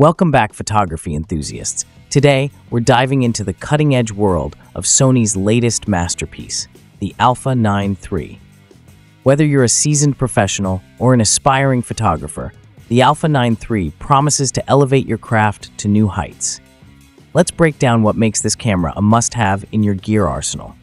Welcome back, photography enthusiasts. Today, we're diving into the cutting-edge world of Sony's latest masterpiece, the Alpha 9 III. Whether you're a seasoned professional or an aspiring photographer, the Alpha 9 III promises to elevate your craft to new heights. Let's break down what makes this camera a must-have in your gear arsenal.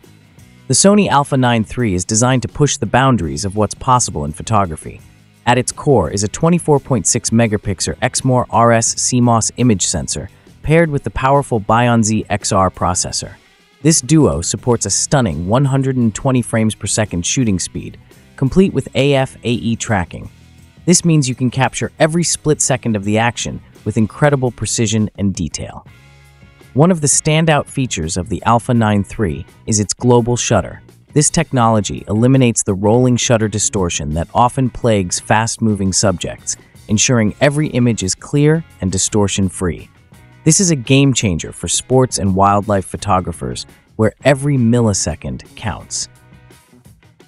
The Sony Alpha 9 III is designed to push the boundaries of what's possible in photography. At its core is a 24.6-megapixel Exmor RS CMOS image sensor paired with the powerful BIONZ XR processor. This duo supports a stunning 120 frames per second shooting speed, complete with AF-AE tracking. This means you can capture every split second of the action with incredible precision and detail. One of the standout features of the Alpha 9 III is its global shutter. This technology eliminates the rolling shutter distortion that often plagues fast-moving subjects, ensuring every image is clear and distortion-free. This is a game-changer for sports and wildlife photographers, where every millisecond counts.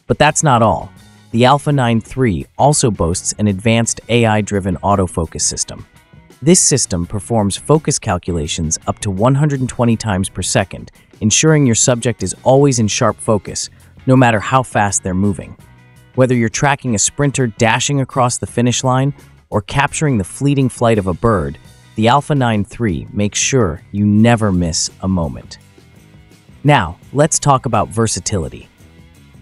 But that's not all. The Alpha 9 III also boasts an advanced AI-driven autofocus system. This system performs focus calculations up to 120 times per second, ensuring your subject is always in sharp focus, no matter how fast they're moving. Whether you're tracking a sprinter dashing across the finish line or capturing the fleeting flight of a bird, the Alpha 9 III makes sure you never miss a moment. Now, let's talk about versatility.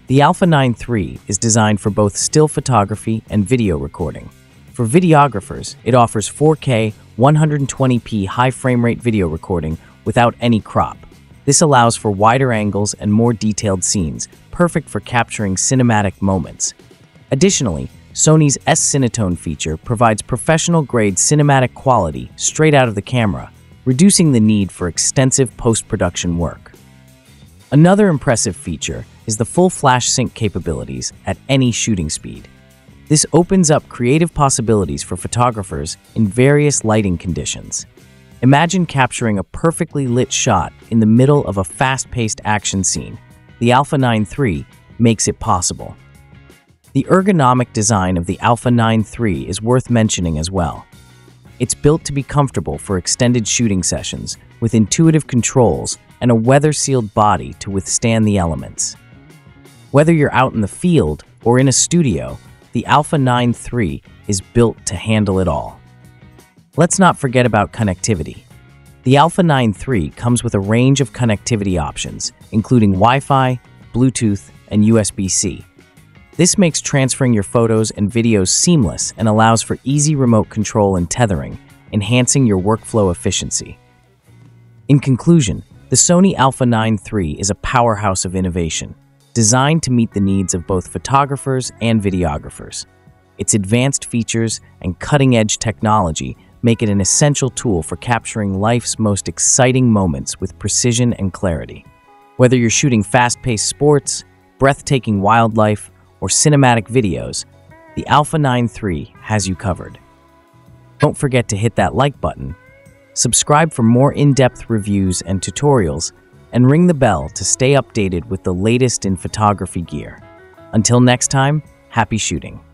The Alpha 9 III is designed for both still photography and video recording. For videographers, it offers 4K, 120p high frame rate video recording without any crop. This allows for wider angles and more detailed scenes, perfect for capturing cinematic moments. Additionally, Sony's S-Cinetone feature provides professional-grade cinematic quality straight out of the camera, reducing the need for extensive post-production work. Another impressive feature is the full flash sync capabilities at any shooting speed. This opens up creative possibilities for photographers in various lighting conditions. Imagine capturing a perfectly lit shot in the middle of a fast-paced action scene. The Alpha 9 III makes it possible. The ergonomic design of the Alpha 9 III is worth mentioning as well. It's built to be comfortable for extended shooting sessions, with intuitive controls and a weather-sealed body to withstand the elements. Whether you're out in the field or in a studio, the Alpha 9 III is built to handle it all. Let's not forget about connectivity. The Alpha 9 III comes with a range of connectivity options, including Wi-Fi, Bluetooth, and USB-C. This makes transferring your photos and videos seamless and allows for easy remote control and tethering, enhancing your workflow efficiency. In conclusion, the Sony Alpha 9 III is a powerhouse of innovation, designed to meet the needs of both photographers and videographers. Its advanced features and cutting-edge technology make it an essential tool for capturing life's most exciting moments with precision and clarity. Whether you're shooting fast-paced sports, breathtaking wildlife, or cinematic videos, the Alpha 9 III has you covered. Don't forget to hit that like button, subscribe for more in-depth reviews and tutorials, and ring the bell to stay updated with the latest in photography gear. Until next time, happy shooting!